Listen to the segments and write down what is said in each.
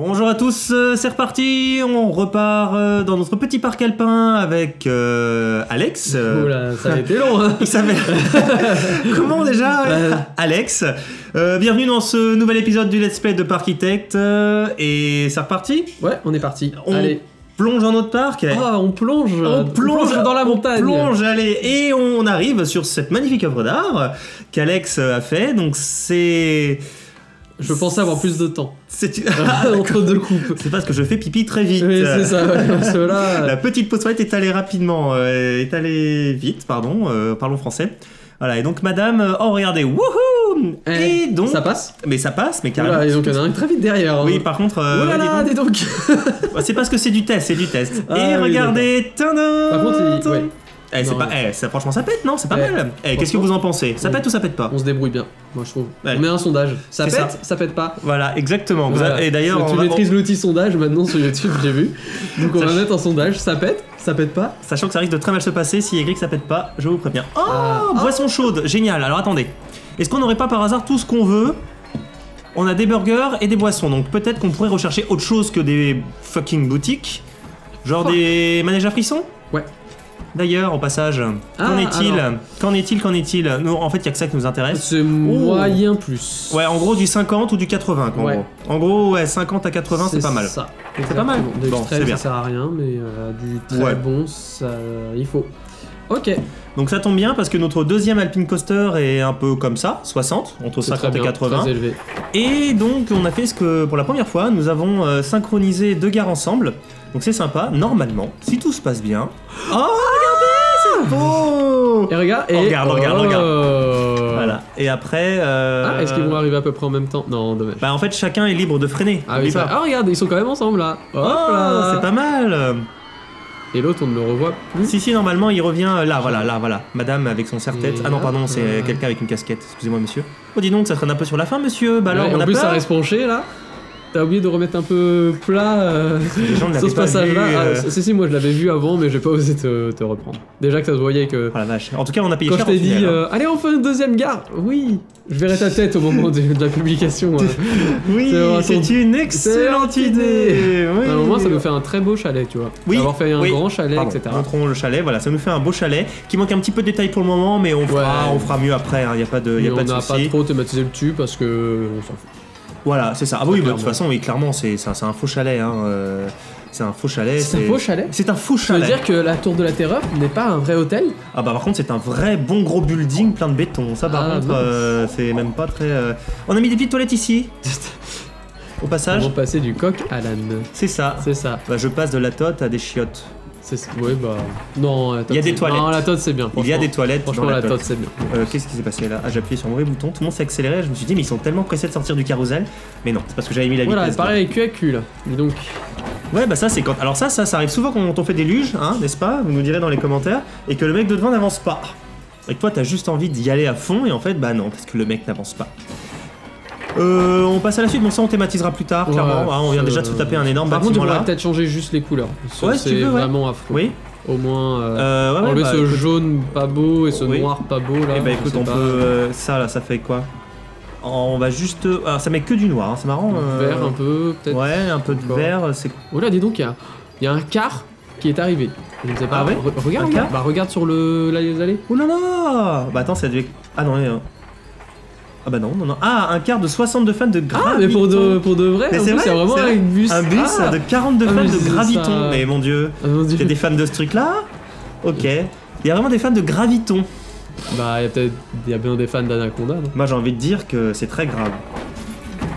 Bonjour à tous, c'est reparti, on repart dans notre petit parc alpin avec Alex. Oula, ça a été long hein. Il s'appelle... Comment déjà Alex. Bienvenue dans ce nouvel épisode du Let's Play de Parkitect. Et c'est reparti. Ouais, on est parti, allez. Plonge dans notre parc. Ah, on plonge dans la montagne. Plonge, allez, et on arrive sur cette magnifique œuvre d'art qu'Alex a fait. Donc c'est... Je pensais avoir plus de temps. Entre deux coupes. C'est parce que je fais pipi très vite. Oui, c'est ça. Ouais, cela... La petite pause toilette est allée rapidement, est allée vite, pardon. Parlons français. Voilà. Et donc, madame, oh regardez, wouhou. Et donc, ça passe. Mais ça passe, mais carrément. Voilà, et donc, il y en a un très vite derrière. Hein. Oui, par contre. Voilà, dis donc. C'est parce que c'est du test, c'est du test. Ah, et oui, regardez, tadam. Par contre, il... ouais. Eh, non, pas, eh, ça, franchement ça pète, non? C'est pas mal. Eh, qu'est-ce que vous en pensez? Ça pète ou ça pète pas? On se débrouille bien, moi je trouve. Ouais. On met un sondage. Ça pète, ça pète pas. Voilà, exactement. Voilà. Vous avez... Et d'ailleurs, tu maîtrises l'outil sondage maintenant sur YouTube, j'ai vu. Donc on va mettre un sondage. Ça pète pas. Sachant que ça risque de très mal se passer si écrit que ça pète pas, je vous préviens. Oh, boisson chaude, génial. Alors attendez, est-ce qu'on n'aurait pas par hasard tout ce qu'on veut? On a des burgers et des boissons, donc peut-être qu'on pourrait rechercher autre chose que des fucking boutiques, genre des manèges à frissons. Ouais. D'ailleurs, au passage, qu'en est-il? En fait, il n'y a que ça qui nous intéresse. C'est moyen plus. Ouais, en gros, du 50 ou du 80, quoi, en gros, ouais, 50 à 80, c'est pas mal. C'est pas mal. Bon, c'est bien. Ça sert à rien, mais du très bon, ça, il faut. Ok. Donc ça tombe bien parce que notre deuxième Alpine Coaster est un peu comme ça, 60, entre 50 et 80. Très élevé. Et donc, on a fait ce que, pour la première fois, nous avons synchronisé deux gares ensemble. Donc c'est sympa, normalement, si tout se passe bien... Oh, regardez, c'est beau. Et regarde, et... regarde. Voilà, et après... Ah, est-ce qu'ils vont arriver à peu près en même temps? Non, dommage. Bah en fait, chacun est libre de freiner. Ah oui, ça... Ah, regarde, ils sont quand même ensemble, là. Hop là, c'est pas mal. Et l'autre, on ne le revoit plus. Si, si, normalement, il revient là, voilà, là, voilà. Madame avec son serre-tête. Ah non, pardon, c'est quelqu'un avec une casquette. Excusez-moi, monsieur. Oh, dis donc, ça traîne un peu sur la fin, monsieur. Bah alors, on a plus, ça reste penché, là. T'as oublié de remettre un peu plat sur ce passage-là. Si, si, moi je l'avais vu avant, mais j'ai pas osé te reprendre. Déjà que ça se voyait que... Oh la vache. En tout cas, on a payé cher. Quand je t'ai dit, allez, on fait une deuxième gare. Oui. Je verrai ta tête au moment de la publication. Oui, c'est une excellente idée. Oui. Au moins, ça nous fait un très beau chalet, tu vois. Oui. Avoir fait un grand chalet, etc. Montrons le chalet, voilà, ça nous fait un beau chalet qui manque un petit peu de détails pour le moment, mais on fera mieux après. Il n'y a pas de soucis. On n'a pas trop thématisé le dessus parce que on s'en fout. Voilà, c'est ça. Ah oui, bah, de toute façon, oui, clairement, c'est un faux chalet. Hein. C'est un faux chalet. C'est un faux chalet. C'est un faux chalet. Ça veut dire que la Tour de la Terreur n'est pas un vrai hôtel. Ah bah par contre, c'est un vrai bon gros building plein de béton. Ça par contre, c'est même pas très... On a mis des petites toilettes ici. Au passage. On va passer du coq à l'âne. C'est ça. C'est ça. Bah, je passe de la tote à des chiottes. Ouais, bah... Non, il y a des toilettes. Non, la tote c'est bien. Il y a des toilettes. Franchement, dans la tote c'est bien. Qu'est-ce qui s'est passé là? Ah, j'ai appuyé sur le mauvais bouton, tout le monde s'est accéléré. Je me suis dit, mais ils sont tellement pressés de sortir du carrousel. Mais non, c'est parce que j'avais mis la vitesse. Voilà, pareil, cul à cul là. Dis donc. Ouais, bah ça c'est quand. Alors, ça arrive souvent quand on fait des luges, hein, n'est-ce pas? Vous nous direz dans les commentaires. Et que le mec de devant n'avance pas. Et que toi, t'as juste envie d'y aller à fond. Et en fait, bah non, parce que le mec n'avance pas. On passe à la suite, bon ça on thématisera plus tard, clairement. Ah, on vient déjà de se taper un énorme bâtiment. Par contre, on va peut-être changer juste les couleurs. Ouais, si tu veux, vraiment affreux. Oui. Au moins, enlever ce jaune pas beau et ce noir pas beau là. Et bah écoute, on peut... ça là, ça fait quoi? On va juste... Alors ça met que du noir, hein. C'est marrant. Vert un peu, peut-être. Ouais, un peu de vert. Oh là, dis donc, il y a un quart qui est arrivé. Je ne sais pas. Ah ouais? Regarde, bah regarde sur les allées. Oh là là! Bah attends, ça devait... Ah non, ah bah non, non, non. Ah, un quart de 62 fans de Graviton. Ah, mais pour de vrai, c'est vrai, vraiment un bus. Un bus de 42 fans de Graviton. Ça... Mais mon dieu, t'es des fans de ce truc-là? Ok. Il y a vraiment des fans de Graviton. Bah, il y a bien des fans d'Anaconda. Moi, j'ai envie de dire que c'est très grave.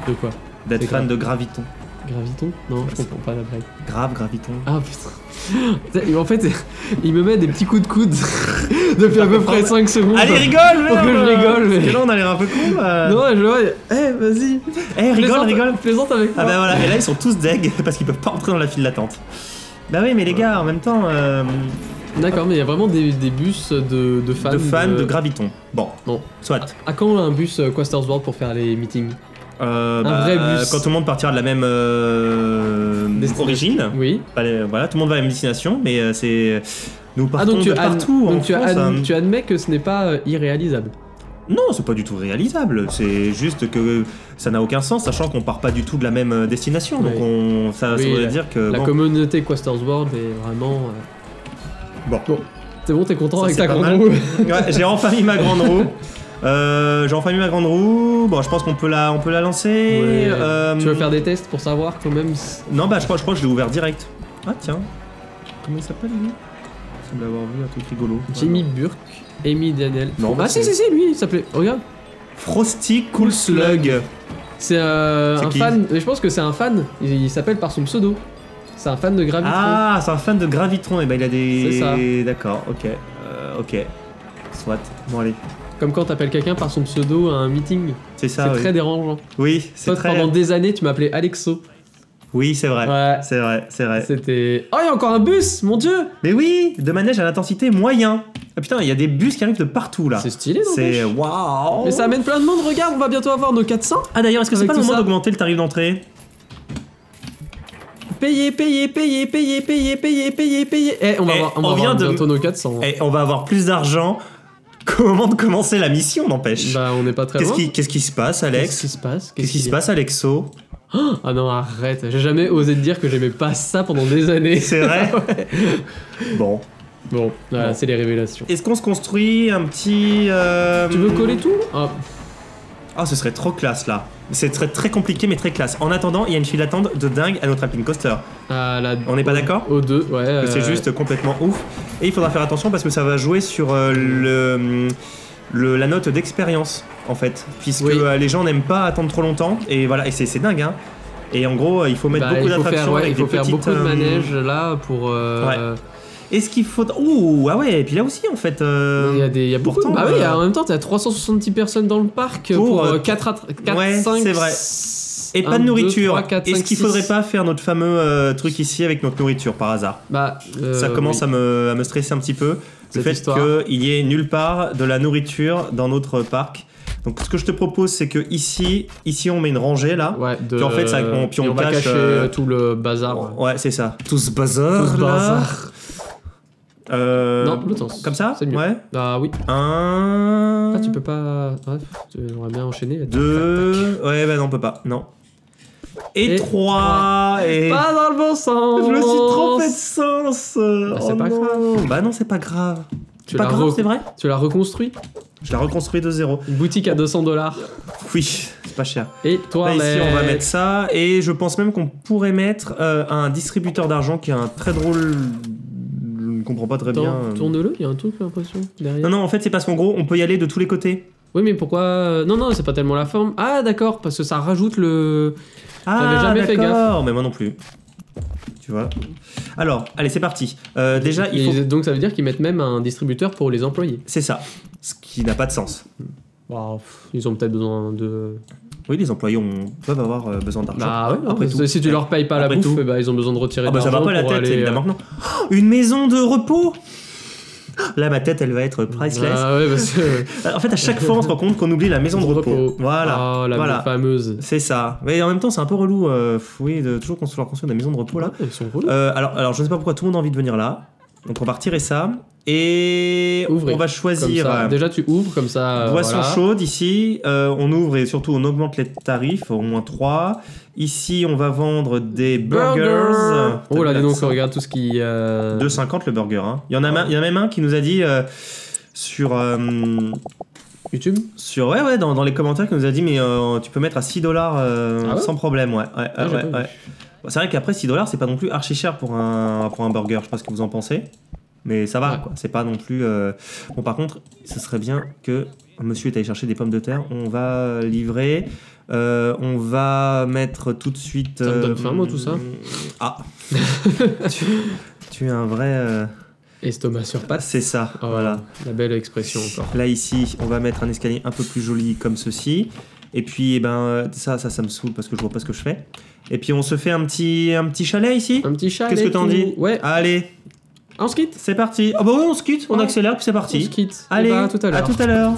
De quoi? D'être fan de Graviton. Graviton? Non, je comprends pas la blague. Grave, Graviton. Ah putain. En fait, il me met des petits coups de coude depuis à peu près 5 secondes. Allez, rigole! Pour que je rigole, mais. Parce que là, on a l'air un peu con. Non, je vois. Eh, vas-y. Eh, rigole, rigole. Plaisante avec moi. Ah bah voilà, et là, ils sont tous deg parce qu'ils peuvent pas entrer dans la file d'attente. Bah oui, mais les gars, en même temps. D'accord, mais il y a vraiment des bus de fans. De fans de Graviton. Bon. Bon. Soit. À quand un bus Coasters World pour faire les meetings? Un vrai bus. Quand tout le monde partira de la même origine, oui. Voilà, tout le monde va à la même destination, mais nous partons de partout. Donc tu admets que ce n'est pas irréalisable. Non, c'est pas du tout réalisable, c'est juste que ça n'a aucun sens, sachant qu'on part pas du tout de la même destination, donc on, ça veut dire que... La communauté Coasters World est vraiment... Bon. C'est bon, t'es content avec ta grande roue? Ouais, j'ai enfin mis ma grande roue. Bon, je pense qu'on peut la, lancer. Ouais. Tu veux faire des tests pour savoir quand même? Non, bah je crois que je l'ai ouvert direct. Ah tiens, comment il s'appelle lui? Il semble avoir vu un truc rigolo. Jimmy Burke, Amy Daniel. Non, bah si, lui il s'appelait. Oh, regarde. Frosty Cool Slug. C'est un fan. Mais je pense que c'est un fan. Il s'appelle par son pseudo. C'est un fan de Gravitron. Ah, c'est un fan de Gravitron. Et bah il a des. C'est ça. D'accord. Ok. Soit. Bon allez. Comme quand t'appelles quelqu'un par son pseudo à un meeting. C'est ça. C'est très dérangeant. Oui, c'est très... Pendant des années, tu m'appelais Alexo. Oui, c'est vrai. Ouais. C'est vrai, c'est vrai. C'était... Oh, il y a encore un bus, mon Dieu! Mais oui, de manège à l'intensité moyen. Ah putain, il y a des bus qui arrivent de partout, là. C'est stylé, non? C'est... Waouh! Mais ça amène plein de monde, regarde, on va bientôt avoir nos 400. Ah d'ailleurs, est-ce que c'est pas le moment d'augmenter le tarif d'entrée? Payer. Eh, on va avoir bientôt nos 400. Eh, on va avoir plus d'argent... Comment de commencer la mission, n'empêche? Bah, on n'est pas très loin. Qu'est-ce qui se passe, Alex? Qu'est-ce qui se passe? Qu'est-ce qui se passe, Alexo? Ah non, arrête. J'ai jamais osé te dire que j'aimais pas ça pendant des années. C'est vrai? Ouais. Bon, voilà, c'est les révélations. Est-ce qu'on se construit un petit... Tu veux coller tout? Ah, ce serait trop classe, là. C'est très, très compliqué, mais très classe. En attendant, il y a une file d'attente de dingue à notre Alpine Coaster. On n'est pas d'accord? O2, ouais. C'est juste complètement ouf. Et il faudra faire attention parce que ça va jouer sur la note d'expérience, en fait. Puisque les gens n'aiment pas attendre trop longtemps. Et voilà, et c'est dingue, hein. Et en gros, il faut mettre beaucoup d'attractions. Il faut faire beaucoup de manèges, là, pour... Est-ce qu'il faut... Ouh, ah ouais, et puis là aussi en fait... Il y a beaucoup de... Bah oui, en même temps, t'as 370 personnes dans le parc pour 4, ouais, 5... c'est vrai. Et pas de nourriture. Est-ce qu'il faudrait pas faire notre fameux truc ici avec notre nourriture par hasard? Bah, ça commence à me stresser un petit peu. Le fait qu'il y ait nulle part de la nourriture dans notre parc. Donc ce que je te propose, c'est que ici on met une rangée là, puis en fait ça, puis on cache tout le bazar. Ouais, c'est ça. Tout ce bazar là. Non, l'autre sens. Comme ça? C'est mieux. Ouais. Ah oui. Un... Ah, tu peux pas... Bref, on va bien enchaîner. Deux... Ouais, bah non, on peut pas. Non. Et trois... Et... Pas dans le bon sens. Je me suis trompé de sens. Bah, c'est pas grave. Bah non, c'est pas grave. C'est pas grave, c'est vrai? Tu l'as reconstruit? Je l'ai reconstruit de zéro. Une boutique à 200$. Oui, c'est pas cher. Et toi, là, ici, on va mettre ça. Et je pense même qu'on pourrait mettre un distributeur d'argent qui est un très drôle... Je comprends pas très bien. Tourne-le, il y a un truc, j'ai l'impression. Non, en fait, c'est parce qu'en gros, on peut y aller de tous les côtés. Oui, mais pourquoi? Non, c'est pas tellement la forme. Ah, d'accord, parce que ça rajoute le. Ah, jamais fait gaffe. Mais moi non plus. Tu vois. Alors, allez, c'est parti. Déjà, il faut... Donc, ça veut dire qu'ils mettent même un distributeur pour les employés. C'est ça. Ce qui n'a pas de sens. Wow, ils ont peut-être besoin de. Oui, les employés peuvent avoir besoin d'argent. Bah ouais, après tout. Si tu leur payes pas la bouffe, bah, ils ont besoin de retirer de l'argent. Ah bah ça va pas la tête, aller... évidemment que non. Oh, une maison de repos. Là, ma tête, elle va être priceless. Ah ouais, parce que... En fait, à chaque fois, on se rend compte qu'on oublie la maison de repos. Voilà. Oh, la fameuse. C'est ça. Mais en même temps, c'est un peu relou. Oui, de toujours construire des maisons de repos, là. Elles sont relous. Alors, je ne sais pas pourquoi tout le monde a envie de venir là. Donc, on va retirer ça. Et on va choisir... Déjà, tu ouvres comme ça... Boisson chaude, ici. On ouvre et surtout, on augmente les tarifs, au moins 3. Ici, on va vendre des burgers. Oh là, dis donc, on regarde tout ce qui... 2,50 le burger. Hein. Il y en a même un qui nous a dit sur... YouTube? Ouais, dans les commentaires, qui nous a dit, mais tu peux mettre à 6$ sans problème, ouais. C'est vrai qu'après 6$, c'est pas non plus archi cher pour un burger, je sais pas ce que vous en pensez. Mais ça va, quoi. C'est pas non plus... Bon, par contre, ce serait bien que monsieur est allé chercher des pommes de terre. On va livrer. On va mettre tout de suite... Ça me donne faim, moi, tout ça. Ah. tu es un vrai... Estomac sur pattes. C'est ça, voilà. La belle expression, encore. Là, ici, on va mettre un escalier un peu plus joli, comme ceci. Et puis, ça me saoule parce que je vois pas ce que je fais. Et puis, on se fait un petit chalet, ici. Un petit chalet. Qu'est-ce que t'en dis? Ouais. Allez. On se quitte? C'est parti. Ah bah oui, on se quitte, on accélère puis c'est parti. On se quitte. Allez, bah, à tout à l'heure. À tout à l'heure.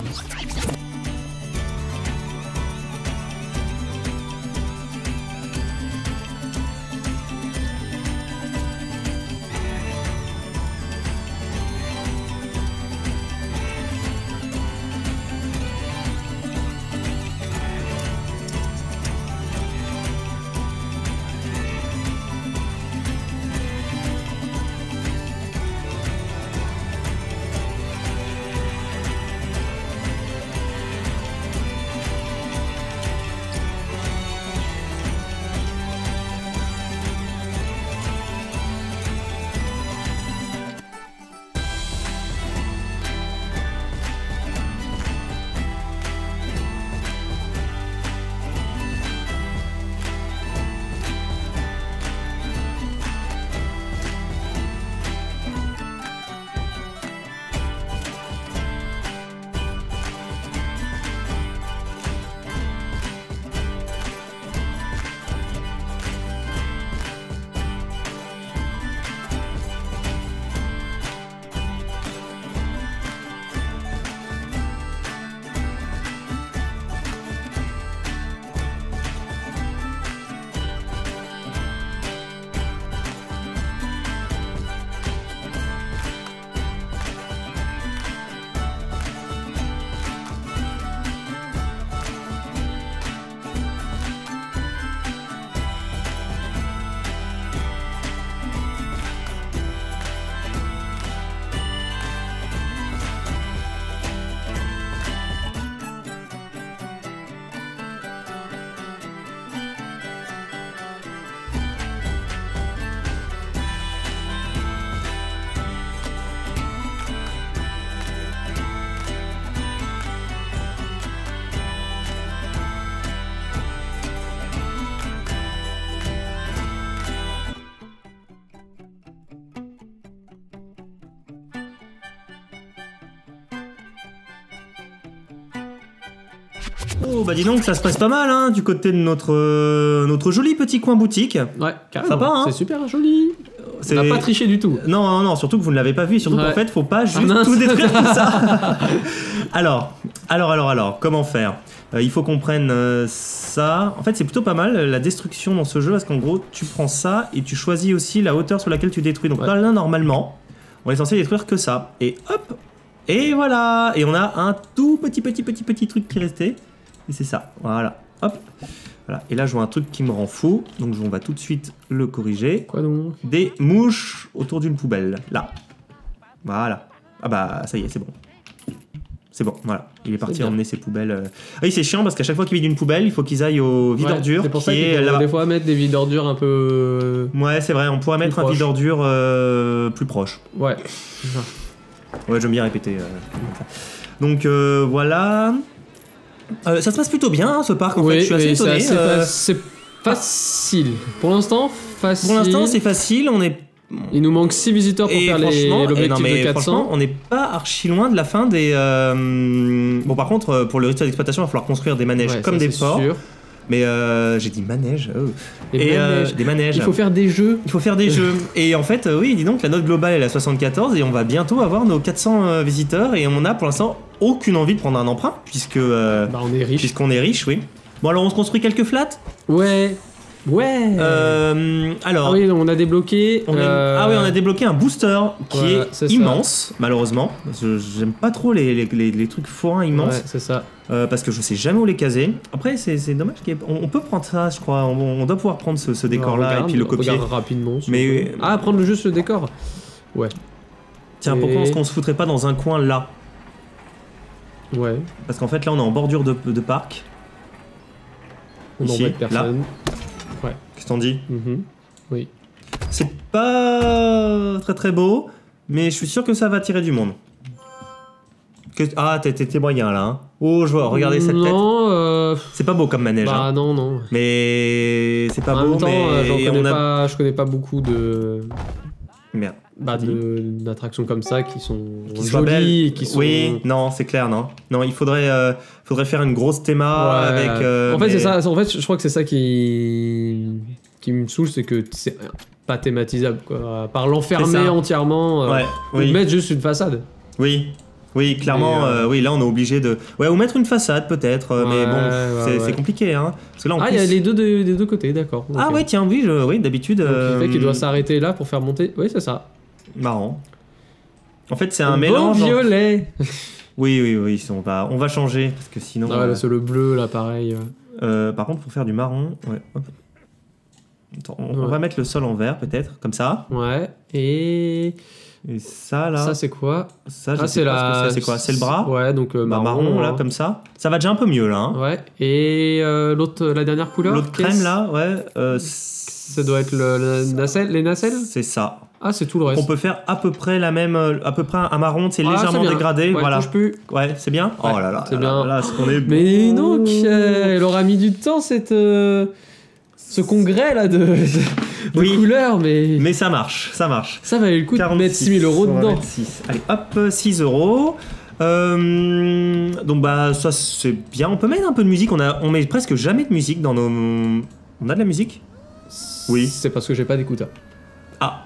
Oh bah dis donc, ça se passe pas mal hein, du côté de notre joli petit coin boutique. Ouais, carrément, sympa, hein, c'est super joli. On n'a pas triché du tout. Non, non, non, surtout que vous ne l'avez pas vu, surtout qu'en fait, faut pas juste tout détruire comme ça. Alors, comment faire? Il faut qu'on prenne ça. En fait, c'est plutôt pas mal la destruction dans ce jeu, parce qu'en gros, tu prends ça et tu choisis aussi la hauteur sur laquelle tu détruis. Donc là, normalement, on est censé détruire que ça. Et hop, et voilà. Et on a un tout petit truc qui restait. Et c'est ça, voilà, hop. Voilà. Et là, je vois un truc qui me rend fou, donc on va tout de suite le corriger. Quoi donc? Des mouches autour d'une poubelle, là. Voilà. Ah bah, ça y est, c'est bon. C'est bon, voilà. Il est parti emmener ses poubelles. Ah oui, c'est chiant parce qu'à chaque fois qu'il vide une poubelle, il faut qu'ils aillent au vide-ordures. C'est pour ça qu'on des fois mettre des vides-ordures un peu... Ouais, c'est vrai, on pourrait mettre un vide-ordures plus proche. Ouais. Ouais, j'aime bien répéter. Donc, voilà... ça se passe plutôt bien hein, ce parc en fait, je suis assez étonné. C'est facile. Pour l'instant, facile. Pour l'instant, c'est facile. On est... Il nous manque 6 visiteurs pour faire l'objectif de 400. Franchement, on n'est pas archi loin de la fin des... Bon par contre, pour le rituel d'exploitation, il va falloir construire des manèges comme des ports. Sûr. Mais j'ai dit manège. Oh. Des manèges. Il faut faire des jeux. Il faut faire des jeux. Et en fait, oui, dis donc, la note globale est la 74 et on va bientôt avoir nos 400 visiteurs et on a pour l'instant aucune envie de prendre un emprunt puisque on est riche. Puisqu'on est riche, oui. Bon alors on se construit quelques flats. Ouais. Ouais. Alors. Ah oui, on a débloqué. Ah oui, on a débloqué un booster qui est immense, malheureusement. J'aime pas trop les trucs forains immenses. Ouais, c'est ça. Parce que je sais jamais où les caser. Après, c'est dommage qu'on peut prendre ça, je crois. On doit pouvoir prendre ce décor-là et puis le copier rapidement. Mais ah, prendre juste le décor. Ouais. Tiens, pourquoi est-ce qu'on se foutrait pas dans un coin là? Ouais. Parce qu'en fait, là, on est en bordure de parc. On n'embête personne. Là. Ouais. Qu'est-ce que t'en dis? Oui. C'est pas très très beau, mais je suis sûr que ça va attirer du monde. Ah, t'es moyen là. Hein. Oh, je vois, regardez cette tête. Non, c'est pas beau comme manège. Bah hein. Non, non. Mais c'est pas beau, mais je connais pas beaucoup de... Merde. Bah, d'attractions comme ça qui sont jolies et qui sont... Oui, non, c'est clair, non. Non, il faudrait faire une grosse théma avec... en fait, c'est ça. En fait, je crois que c'est ça qui me saoule, c'est que c'est pas thématisable, quoi. À part l'enfermer entièrement, ou mettre juste une façade. Oui, oui, clairement, oui, là, on est obligé de... Ouais, ou mettre une façade, peut-être, mais bon, c'est compliqué, hein. Parce que là, il y a les deux côtés, d'accord. Ah ouais, tiens, oui, d'habitude... Le fait qu'il doit s'arrêter là pour faire monter... Oui, c'est ça. Marrant. En fait, c'est un mélange. Bon violet. Oui, on va changer parce que sinon. Ah ouais, c'est le bleu là, pareil. Par contre, pour faire du marron, hop. Attends, on va mettre le sol en vert peut-être, comme ça. Ouais. Et ça là. Ça c'est quoi? Ça, c'est la. C'est quoi? C'est le bras. Ouais, donc marron là, comme ça. Ça va déjà un peu mieux là. Hein. Ouais. Et la dernière couleur. L'autre crème là, ouais. Ça doit être les nacelles. C'est ça. Ah, c'est tout le reste. On peut faire à peu près la même, à peu près un marron, c'est légèrement dégradé. Ouais, voilà. Ouais, c'est bien. Oh là là, c'est bien. Là, ce qu'on est. Mais donc, elle aura mis du temps ce congrès là de couleurs, mais. Mais ça marche, ça marche. Ça valait le coup de mettre 6 000 € dedans. Allez, hop, 6 €. Donc bah ça c'est bien. On peut mettre un peu de musique. On met presque jamais de musique dans nos. On a de la musique? Oui. C'est parce que j'ai pas d'écouteur. Ah.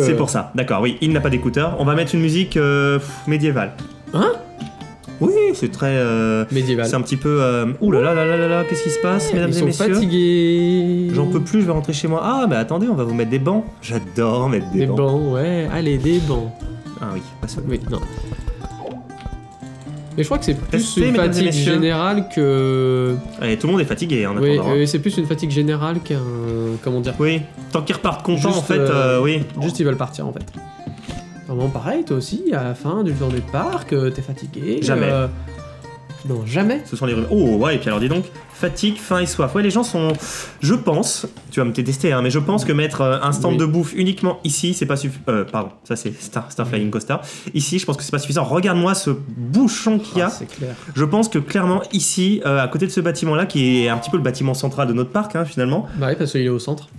C'est pour ça, d'accord, oui, il n'a pas d'écouteur. On va mettre une musique médiévale. Hein? Oui, c'est très... médiéval. C'est un petit peu... Ouh là là là là là, qu'est-ce qui se passe, mesdames et messieurs? Ils sont fatigués. J'en peux plus, je vais rentrer chez moi. Ah, mais attendez, on va vous mettre des bancs. J'adore mettre des bancs. Des bancs, ouais. Allez, des bancs. Ah oui, pas ça. Oui, non. Mais je crois que c'est plus une fatigue générale que... Allez, tout le monde est fatigué en attendant. Oui, c'est plus une fatigue générale qu'un... Comment dire? Oui, tant qu'ils repartent contents en fait, oui. Juste ils veulent partir en fait. Vraiment pareil, toi aussi, à la fin d'une journée de parc, t'es fatigué. Jamais. Non, jamais. Ce sont les rumeurs. Oh ouais, et puis alors dis donc, fatigue, faim et soif. Ouais, les gens sont... Je pense, tu vas me détester, hein, mais je pense que mettre un stand de bouffe uniquement ici, c'est pas suffisant. Pardon, ça c'est Star Flying Coaster. Ici, je pense que c'est pas suffisant. Regarde-moi ce bouchon qu'il y a. C'est clair. Je pense que clairement, ici, à côté de ce bâtiment-là, qui est un petit peu le bâtiment central de notre parc, hein, finalement. Bah oui, parce qu'il est au centre.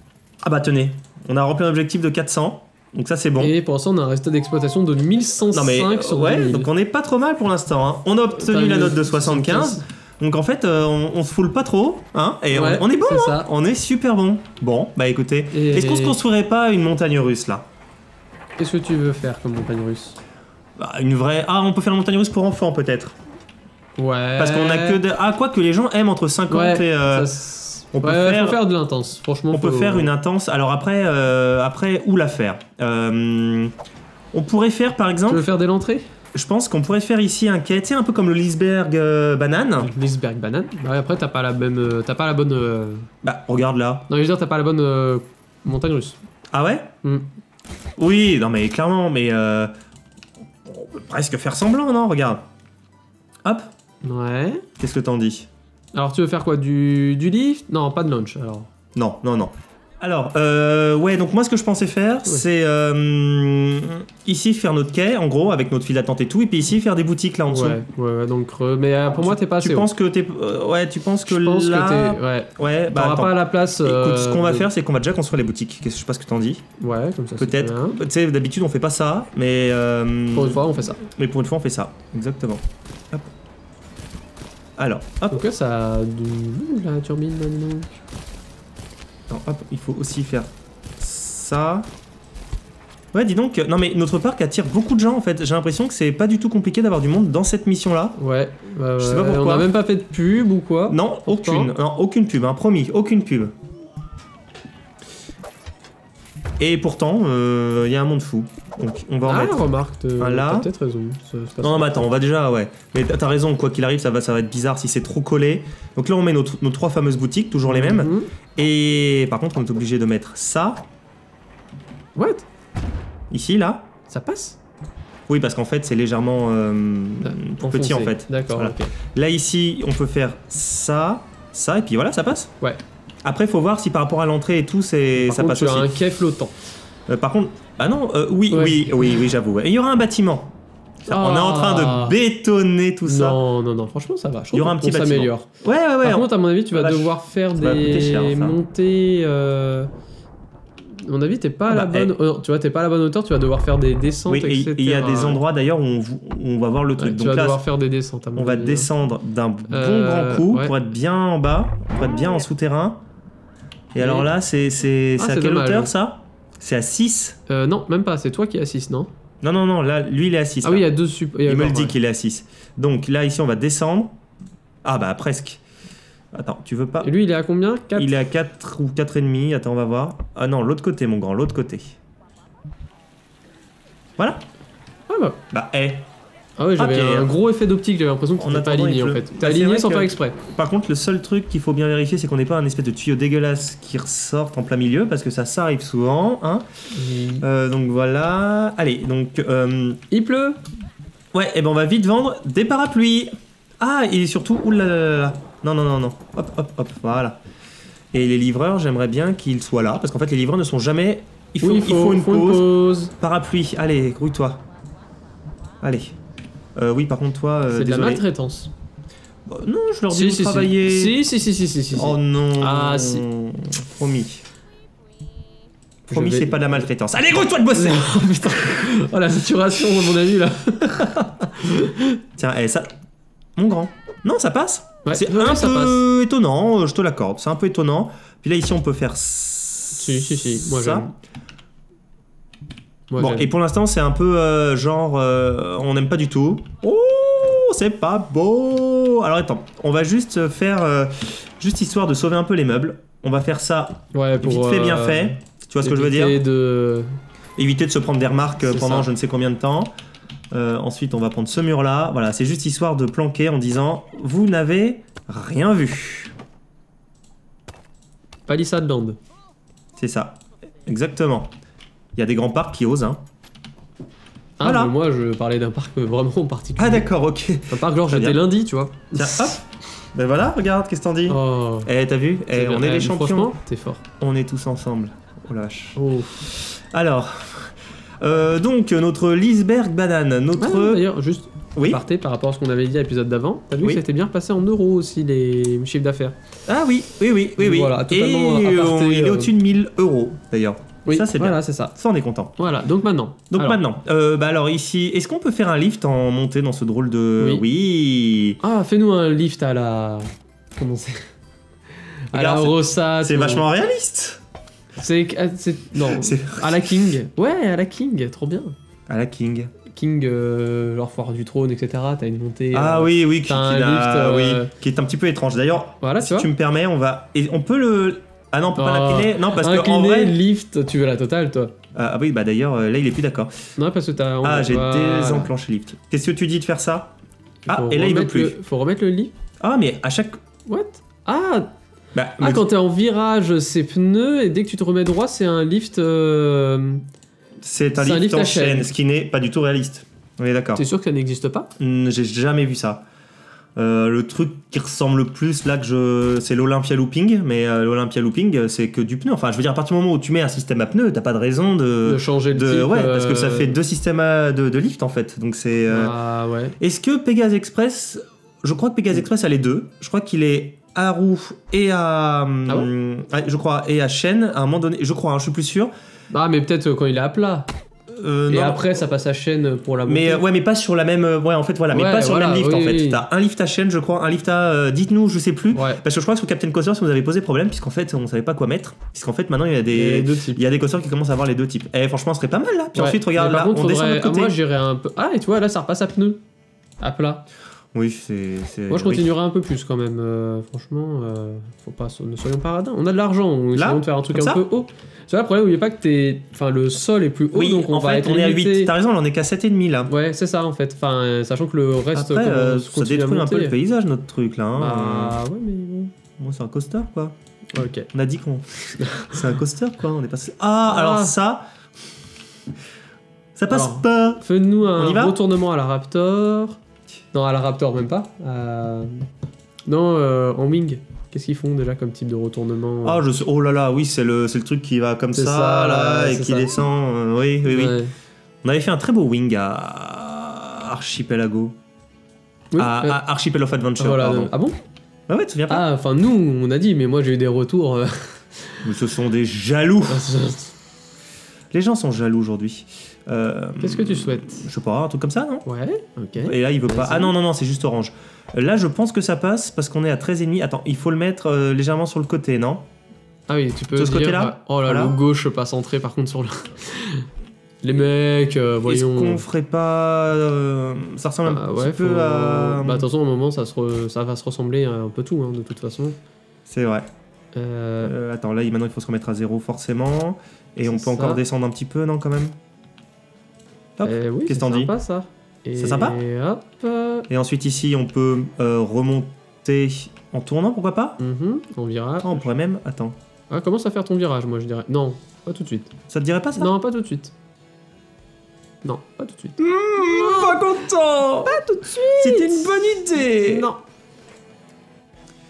Ah bah tenez, on a rempli un objectif de 400. Donc ça c'est bon. Et pour l'instant on a un résultat d'exploitation de 1105 sur 2000. Donc on est pas trop mal pour l'instant. Hein. On a obtenu la note de 75. Donc en fait, on se foule pas trop, hein, et ouais, on est bon, hein, on est super bon. Bon, bah écoutez, est-ce qu'on se construirait pas une montagne russe là? Qu'est-ce que tu veux faire comme montagne russe? Bah une vraie... Ah, on peut faire une montagne russe pour enfants peut-être. Ouais. Parce qu'on a que de... Ah, quoi que les gens aiment entre 50 et... On peut faire de l'intense, franchement. On peut faire une intense, alors après, où la faire? On pourrait faire par exemple... Tu veux faire dès l'entrée? Je pense qu'on pourrait faire ici un quai, tu sais, un peu comme le Liseberg banane. Liseberg banane. Bah après t'as pas la même, t'as pas la bonne. Bah regarde là. Non, je veux dire t'as pas la bonne montagne russe. Ah ouais? Oui, non mais clairement, mais on peut presque faire semblant, non? Regarde. Hop. Ouais. Qu'est-ce que t'en dis? Alors tu veux faire quoi, du lift? Non, pas de launch alors. Non, non, non. Alors, ouais, donc moi ce que je pensais faire, c'est ici faire notre quai, en gros, avec notre file d'attente et tout, et puis ici faire des boutiques là en dessous. Ouais, donc, mais pour moi t'es pas assez haut. Tu penses que t'es... ouais, tu penses que là... Je pense que t'es... Ouais, ouais, bah t'auras pas la place... Écoute, ce qu'on va faire, c'est qu'on va déjà construire les boutiques. Je sais pas ce que t'en dis. Ouais, comme ça. Peut-être. Tu sais, d'habitude on fait pas ça, mais... Pour une fois on fait ça. Mais pour une fois on fait ça, exactement. Hop. Alors, hop. Donc là ça a de la turbine maintenant. Attends, hop, il faut aussi faire ça. Ouais, dis donc, non mais notre parc attire beaucoup de gens en fait. J'ai l'impression que c'est pas du tout compliqué d'avoir du monde dans cette mission là. Ouais, je sais pas pourquoi. On a même pas fait de pub ou quoi? Non, aucune. Non, aucune pub, hein, promis, aucune pub. Et pourtant, il y a un monde fou. Donc on va en mettre. Remarque, t'as peut-être raison. Non, mais attends, on va déjà, ouais. Mais t'as raison, quoi qu'il arrive, ça va être bizarre si c'est trop collé. Donc là, on met nos trois fameuses boutiques, toujours les mêmes. Et par contre, on est obligé de mettre ça. What? Ici, là. Ça passe? Oui, parce qu'en fait, c'est légèrement petit, en fait. D'accord, voilà. Là, ici, on peut faire ça, ça, et puis voilà, ça passe. Ouais. Après, faut voir si par rapport à l'entrée et tout, ça passe aussi. Par contre, tu as un quai flottant. Par contre, ah non, oui, j'avoue. Et il y aura un bâtiment. On est en train de bétonner tout ça. Non, non, non, franchement, ça va. Il y aura un petit bâtiment. S'améliore. Ouais, ouais, ouais. Par contre, à mon avis, tu vas devoir faire des montées. À mon avis, t'es pas à la bonne. Tu vois, t'es pas à la bonne hauteur. Tu vas devoir faire des descentes, etc. Il y a des endroits d'ailleurs où on va voir le truc. Tu vas devoir faire des descentes. On va descendre d'un bon grand coup pour être bien en bas, pour être bien en souterrain. Et alors là, c'est à quelle hauteur ça? C'est à 6? Non, même pas, c'est toi qui es à 6, non? Non, non, non, là, lui il est à 6. Ah là. Oui, il y a deux sup. Il me le dit qu'il est à 6. Donc là, ici, on va descendre. Ah bah presque. Attends, tu veux pas. Et lui, il est à combien? 4? Il est à 4 ou 4,5. Attends, on va voir. Ah non, l'autre côté, mon grand, l'autre côté. Voilà. Ah bah. Bah, Ah ouais, j'avais un gros effet d'optique, j'avais l'impression qu'on n'était pas aligné en fait. T'es aligné sans faire exprès. Par contre, le seul truc qu'il faut bien vérifier, c'est qu'on n'ait pas un espèce de tuyau dégueulasse qui ressorte en plein milieu, parce que ça arrive souvent. Hein. Donc voilà. Allez, donc. Il pleut. Ouais, et ben on va vite vendre des parapluies. Ah, et surtout. Oulala. Non, non, non, non. Hop, hop, hop. Voilà. Et les livreurs, j'aimerais bien qu'ils soient là, parce qu'en fait, les livreurs ne sont jamais. Il faut une pause. Parapluie. Allez, grouille-toi. Allez. Oui, par contre, toi. C'est de la maltraitance. Bah, non, je leur dis de travailler. Si. Oh non. Ah si. Promis. Promis, c'est pas de la maltraitance. Allez, gros, toi de bosser. Putain. Oh la saturation, à mon avis, là. Tiens, ça. Mon grand. Non, ça passe. Ouais, c'est un peu étonnant, je te l'accorde. C'est un peu étonnant. Puis là, ici, on peut faire. Si. Moi, j'aime. Bon, et pour l'instant, c'est un peu genre, on n'aime pas du tout. Oh, c'est pas beau. Alors attends, on va juste faire, juste histoire de sauver un peu les meubles. On va faire ça vite fait, bien fait. Tu vois ce que je veux dire? Éviter de se prendre des remarques pendant je ne sais combien de temps. Ensuite, on va prendre ce mur-là. Voilà, c'est juste histoire de planquer en disant, vous n'avez rien vu. Palissade Land. C'est ça, exactement. Il y a des grands parcs qui osent, hein. Ah, voilà. Mais moi, je parlais d'un parc vraiment particulier. Ah d'accord, ok. Un parc genre j'étais lundi, tu vois. Tiens, hop. Ben voilà, regarde, qu'est-ce que t'en dis? T'as vu? On est les champions. T'es fort. On est tous ensemble. Oh la vache. Oh. Alors, donc, notre Liseberg banane, notre... D'ailleurs, juste, partez par rapport à ce qu'on avait dit à l'épisode d'avant. T'as vu que ça était bien repassé en euros aussi, les chiffres d'affaires. Ah oui. Voilà, totalement aparté, il est au-dessus de 1000 euros, d'ailleurs. Oui, ça c'est voilà, bien. C'est ça. Ça on est content. Voilà, donc maintenant. Donc alors. Maintenant, bah alors ici, est-ce qu'on peut faire un lift en montée dans ce drôle de... Oui, oui. Ah, fais-nous un lift à la... Comment c'est... À la Rossa. C'est vachement réaliste. C'est... Non, à la King. Ouais, à la King, trop bien. À la King. King, genre foire du trône, etc. T'as une montée. Ah oui, oui, qui est un petit peu étrange. D'ailleurs, voilà, si tu me permets, on va... Et on peut le... Ah non, on peut pas l'incliner. Non, parce que en vrai... lift, tu veux la totale, toi. Ah oui, bah d'ailleurs, là, il est plus d'accord. Non, parce que t'as... Ah, j'ai désenclenché lift. Qu'est-ce que tu dis de faire ça? Ah, et là, il veut plus. Faut remettre le lift. Ah, mais à chaque... What? Ah, bah, ah quand t'es en virage, c'est pneu, et dès que tu te remets droit, c'est un lift... C'est un lift en chaîne, ce qui n'est pas du tout réaliste. On est d'accord. T'es sûr que ça n'existe pas? J'ai jamais vu ça. Le truc qui ressemble le plus là que je... c'est l'Olympia Looping, mais l'Olympia Looping c'est que du pneu. Enfin je veux dire à partir du moment où tu mets un système à pneus, t'as pas de raison de changer le type, ouais, parce que ça fait deux systèmes à... de lift en fait. Donc c'est... Ah ouais. Est-ce que Pegasus Express... Je crois que Pegasus Express a les deux. Je crois qu'il est à roue et à... Ah ouais, je crois, et à chaîne à un moment donné. Je crois, hein, je suis plus sûr. Ah mais peut-être quand il est à plat. Et non, après ça passe à chaîne pour la montée. Mais ouais, mais pas sur la même. Ouais, en fait, voilà, ouais, mais pas sur voilà, le même lift, oui, en fait. Oui. T'as un lift à chaîne, je crois, un lift à. Dites-nous, je sais plus. Ouais. Parce que je crois que sur Captain Coaster, ça nous avait posé problème, puisqu'en fait, on savait pas quoi mettre. Puisqu'en fait, maintenant, il y a des. Il y a des coasters qui commencent à avoir les deux types. Et franchement, ce serait pas mal là. Puis ouais, ensuite, regarde là, contre, on descend de l'autre côté. Moi, j'irais un peu. Ah, et tu vois, là, ça repasse à pneus. À plat. Oui, c'est... Moi, je continuerai un peu plus quand même. Franchement, faut pas, ne soyons pas radins. On a de l'argent, on essaie de faire un truc un peu haut. C'est là le problème, n'oubliez pas que t'es... Enfin, le sol est plus haut, oui, donc on en va fait, être on limité. Est à 8. T'as raison, on est qu'à 7,5 là. Ouais, c'est ça en fait. Enfin, sachant que le reste... Après, ça détruit un peu le paysage, notre truc là. Hein. Bah, ouais, mais bon... Moi, c'est un coaster, quoi. Ok. On a dit qu'on... c'est un coaster, quoi. On est passé... Ah, alors ça... Ça passe alors, pas. Fais-nous un retournement à la Raptor... Non, à la Raptor, même pas. Non, en wing. Qu'est-ce qu'ils font déjà comme type de retournement? Ah, je sais. Oh là là, oui, c'est le truc qui va comme ça, là, et qui descend. Oui, oui, oui. On avait fait un très beau wing à Archipelago. Oui, à Archipelago Adventure. Voilà, ah bon? Bah ouais, tu te souviens pas? Ah, enfin, nous, on a dit, mais moi, j'ai eu des retours. Mais ce sont des jaloux. Les gens sont jaloux aujourd'hui. Qu'est-ce que tu souhaites? Je sais pas, un truc comme ça, non? Ouais, ok. Et là, il veut pas. Ah non, non, non, c'est juste orange. Là, je pense que ça passe parce qu'on est à 13,5. Attends, il faut le mettre légèrement sur le côté, non? Ah oui, tu peux. De ce côté-là? Oh là, voilà. Le gauche pas centré, par contre, sur le. Les mecs, voyons. Est-ce qu'on ferait pas. Ça ressemble un petit peu à. Bah, attention, au moment, ça va se ressembler un peu tout, hein, de toute façon. C'est vrai. Attends, là, maintenant, il faut se remettre à zéro, forcément. Et on peut encore descendre un petit peu, non, quand même? Oui, c'est sympa ça. C'est sympa. Et ensuite ici on peut remonter en tournant, pourquoi pas? En virage. Ah, on pourrait même... Attends. Ah, commence à faire ton virage, moi je dirais. Non, pas tout de suite. Ça te dirait pas ça? Non, pas tout de suite. Non, pas tout de suite. Pas content. Pas tout de suite. C'était une bonne idée. Non.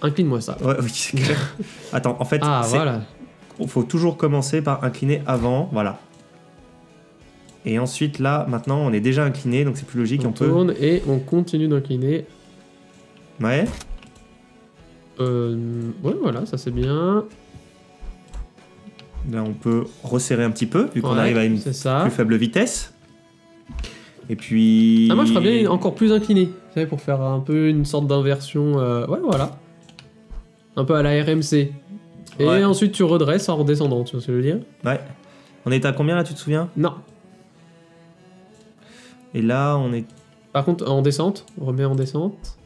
Incline-moi ça. Ouais, oui, c'est clair. Attends, en fait... Ah, voilà. Faut toujours commencer par incliner avant, voilà. Et ensuite, là, maintenant, on est déjà incliné, donc c'est plus logique. On tourne et on continue d'incliner. Ouais. Ouais, voilà, ça c'est bien. Là, on peut resserrer un petit peu, vu qu'on arrive à une plus faible vitesse. Et puis... Ah, moi, je ferais bien encore plus incliné, vous savez, pour faire un peu une sorte d'inversion. Ouais, voilà. Un peu à la RMC. Et ensuite, tu redresses en redescendant, tu vois ce que je veux dire? Ouais. On est à combien, là, tu te souviens? Non. Et là, on est... Par contre, en descente, on remet en descente.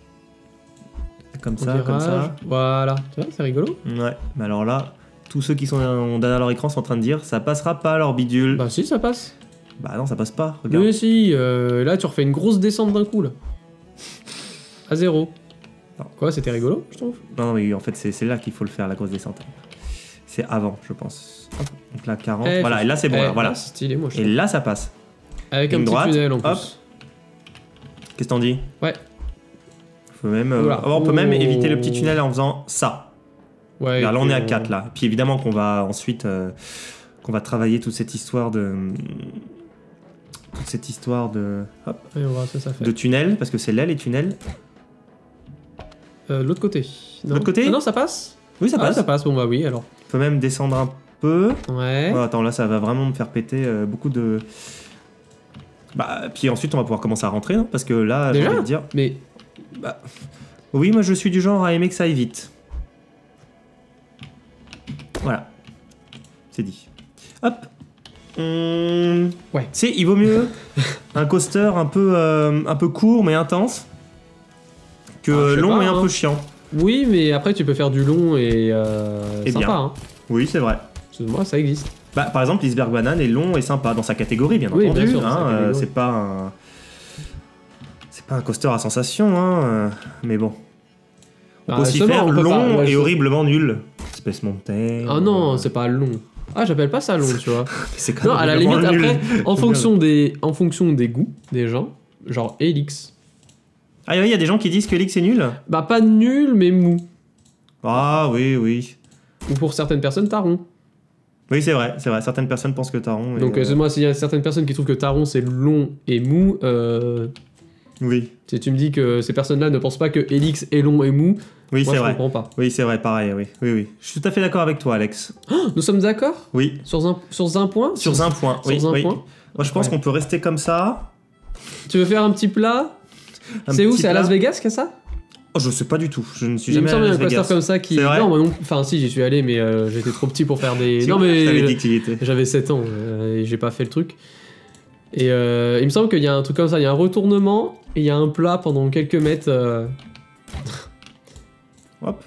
Comme ça, comme ça. Voilà, tu vois, c'est rigolo. Ouais, mais alors là, tous ceux qui sont derrière leur écran sont en train de dire, ça passera pas leur bidule. Bah si, ça passe. Bah non, ça passe pas, regarde. Mais si, là, tu refais une grosse descente d'un coup, là. À zéro. Non. Quoi, c'était rigolo, je trouve. Non, mais en fait, c'est là qu'il faut le faire, la grosse descente. C'est avant, je pense. Hop. Donc là, 40, voilà, et là, c'est bon, voilà. Là, stylé, moi, je trouve. Et là, ça passe. Avec un petit tunnel en plus. Qu'est-ce que t'en dis? Ouais. Faut même, on peut même éviter le petit tunnel en faisant ça. Ouais. Là, on est à 4 là. Puis évidemment qu'on va ensuite travailler toute cette histoire de hop, et on voit ça, ça fait. De tunnel, parce que c'est là les tunnels. L'autre côté. L'autre côté? Non, ça passe. Oui, ça passe. Ça passe. Bon bah oui alors. Faut même descendre un peu. Ouais. Oh, attends, là, ça va vraiment me faire péter beaucoup de... Bah, puis ensuite, on va pouvoir commencer à rentrer, non? Parce que là, j'ai envie de dire... Mais... Bah... Oui, moi, je suis du genre à aimer que ça aille vite. Voilà. C'est dit. Hop. Ouais. Tu sais, il vaut mieux un coaster un peu court mais intense que long et un peu chiant. Oui, mais après tu peux faire du long et sympa. Bien. Hein. Oui, c'est vrai. Moi, ça existe. Bah, par exemple, Liseberg banane est long et sympa dans sa catégorie, bien entendu. Bien sûr, hein, c'est pas un, coaster à sensation, hein. Mais bon. On peut aussi faire long et horriblement nul. Espèce montagne. Ah non, c'est pas long. Ah, j'appelle pas ça long, tu vois. C'est quand même non, à la limite, après, en fonction, en fonction des goûts des gens, genre Hélix. Ah oui, il y a des gens qui disent que Hélix est nul. Bah, pas nul, mais mou. Ah oui, oui. Ou pour certaines personnes, Taron. Oui, c'est vrai, c'est vrai. Certaines personnes pensent que Taron... Donc, moi, s'il y a certaines personnes qui trouvent que Taron, c'est long et mou... Oui. Si tu me dis que ces personnes-là ne pensent pas que Hélix est long et mou... Oui, c'est vrai. Je comprends pas. Oui, c'est vrai, pareil, oui. Oui, oui. Je suis tout à fait d'accord avec toi, Alex. Oh, nous sommes d'accord? Oui. Sur un point? Sur un point, oui. Sur un point. Moi, je pense qu'on peut rester comme ça. Tu veux faire un petit plat? C'est où? C'est à Las Vegas qu'il y a ça? Oh, je sais pas du tout. Je ne suis jamais allé à Las Vegas. Il me semble un coaster comme ça qui... Non, moi non. Enfin, si, j'y suis allé, mais j'étais trop petit pour faire des... Non, mais... J'avais 7 ans et j'ai pas fait le truc. Et il me semble qu'il y a un truc comme ça. Il y a un retournement et il y a un plat pendant quelques mètres... Hop.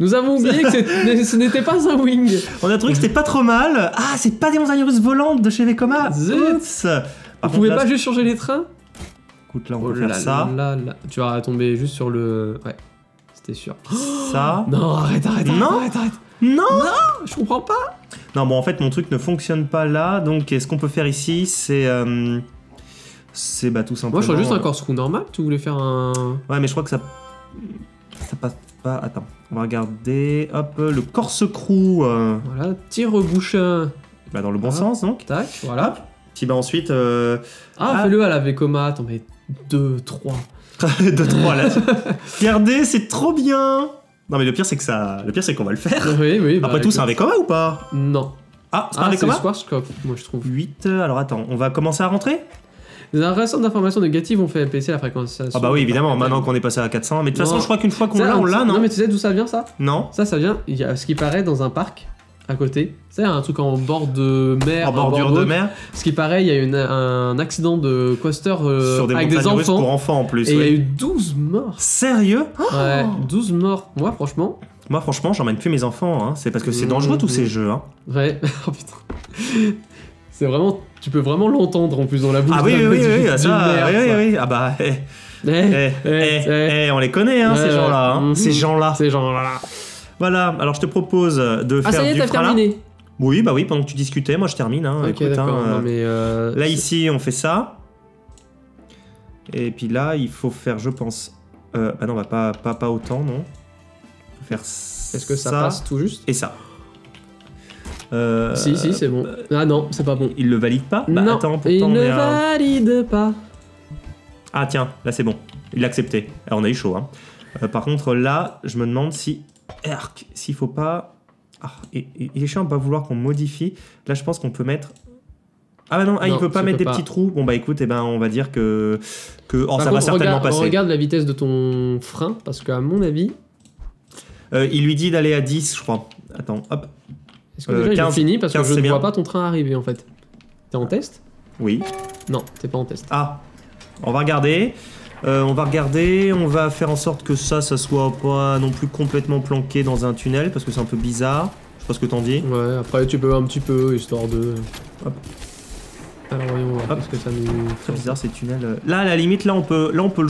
Nous avons oublié que ce n'était pas un wing. On a trouvé que c'était pas trop mal. Ah, c'est pas des montagnes russes volantes de chez Vekoma. Zut. Vous pouvez pas juste changer les trains? Écoute, là on va faire ça. Tu vas tomber juste sur le... Ouais, c'était sûr. Ça... Non, arrête, arrête, arrête. Non, je comprends pas. Non, bon, en fait, mon truc ne fonctionne pas là. Donc, ce qu'on peut faire ici, c'est... C'est bah tout simplement... Moi, je crois juste un corkscrew normal. Tu voulais faire un... Ouais, mais je crois que ça... Ça passe... Ah, attends, on va regarder. Hop, le corkscrew. Voilà, petit rebouchin. Bah, dans le bon sens, donc. Tac, voilà. Hop. Puis bah, ensuite. Ah, fais-le à la Vekoma. Attends, mais 2, 3. 2, 3, là. Regardez, c'est trop bien. Non, mais le pire, c'est que ça. Le pire, c'est qu'on va le faire. Oui, oui. Bah, après tout, c'est un Vekoma ou pas? Non. Ah, c'est pas un Vekoma? C'est Squarescope, moi, je trouve. 8. Alors, attends, on va commencer à rentrer? Les récentes informations négatives ont fait baisser la fréquence. Ah bah oui, évidemment, maintenant qu'on est passé à 400. Mais de toute façon, je crois qu'une fois qu'on l'a, on l'a, non? Non, mais tu sais d'où ça vient, ça? Non. Ça, ça vient, il y a ce qui paraît dans un parc à côté. C'est un truc en bord de mer. En bordure de mer. Ce qui paraît, il y a eu un accident de coaster avec des enfants. Pour enfants en plus. Et il y a eu 12 morts. Sérieux? Ouais, 12 morts. Moi, franchement. Moi, franchement, j'emmène plus mes enfants. C'est parce que c'est dangereux tous ces jeux. Ouais. Oh putain. C'est vraiment... Tu peux vraiment l'entendre en plus dans la bouche. Ah oui, oui, oui, oui. Ah bah, on les connaît, hein, ces gens-là. Hein. Ces gens-là. Ces gens-là. Voilà, alors je te propose de faire du... Ah, ça y est, t'as terminé? Oui, bah oui, pendant que tu discutais, moi je termine. Hein. Ok, d'accord. Là, ici, on fait ça. Et puis là, il faut faire, je pense... Ah non, bah pas autant, non. Il faut faire ça. Est-ce que ça passe tout juste? Et ça. Si, si, c'est bon. Ah non, c'est pas bon. Il le valide pas? Bah, non, attends, pourtant, il ne valide pas. Ah tiens, là c'est bon. Il l'a accepté. Alors, on a eu chaud. Hein. Par contre, là, je me demande si... S'il faut pas... Ah, il est chiant de pas vouloir qu'on modifie. Là, je pense qu'on peut mettre... Ah bah non, il peut pas mettre des petits trous. Bon bah écoute, eh ben, on va dire que... Oh, ça va certainement passer. Regarde la vitesse de ton frein, parce qu'à mon avis... il lui dit d'aller à 10, je crois. Attends, hop. Est-ce que déjà 15, il est fini? Parce 15, que je ne vois pas ton train arriver en fait. T'es en test? Oui. Non, t'es pas en test. Ah, on va regarder. On va faire en sorte que ça soit pas non plus complètement planqué dans un tunnel parce que c'est un peu bizarre. Je sais pas ce que t'en dis. Ouais, après tu peux un petit peu, histoire de... Hop. Alors voyons, parce que ça nous... C'est bizarre ces tunnels. Là, à la limite, là, on peut le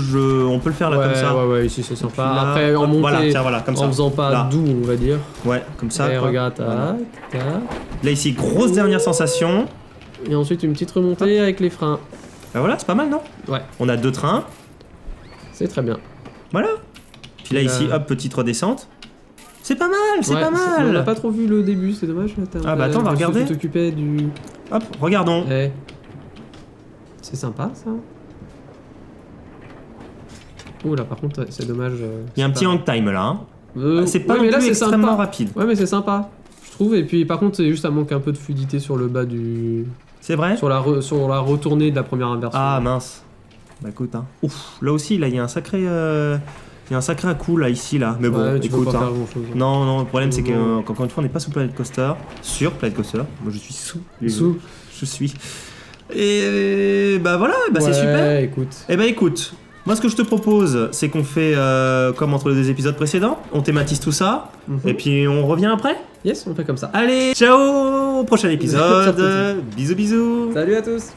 faire là, comme ça. Ouais, ouais, ici c'est sympa. Là, après, en montant, voilà, voilà, en faisant pas doux, on va dire. Ouais, comme ça. Et regarde, là, ici, grosse dernière sensation. Et ensuite, une petite remontée avec les freins. Bah voilà, c'est pas mal, non? Ouais. On a 2 trains. C'est très bien. Voilà. Puis là, ici, hop, petite redescente. C'est pas mal, c'est pas mal. On n'a pas trop vu le début, c'est dommage. Ah bah attends, on va regarder. Tu t'occupais du... Hop, regardons. C'est sympa ça. Ouh là, par contre, c'est dommage. Il y a un petit hang time là. Hein. C'est pas mais là, c'est extrêmement rapide. Ouais, mais c'est sympa. Je trouve. Et puis par contre, c'est juste ça manque un peu de fluidité sur le bas du... C'est vrai ? Sur la retournée de la première inversion. Ah mince. Bah écoute, hein. Ouf, là aussi, là, il y a un sacré... Il y a un sacré coup là, ici, là. Mais bon, ouais, écoute. Hein. Non, non, le problème c'est qu'encore une fois, on n'est pas sous Planet Coaster. Sur Planet Coaster. Moi je suis sous. Je suis. Et bah voilà, bah, ouais, c'est super. Écoute. Et bah écoute, moi ce que je te propose, c'est qu'on fait comme entre les deux épisodes précédents. On thématise tout ça. Et puis on revient après. Yes, on fait comme ça. Allez, ciao, au prochain épisode. Bisous, bisous. Salut à tous.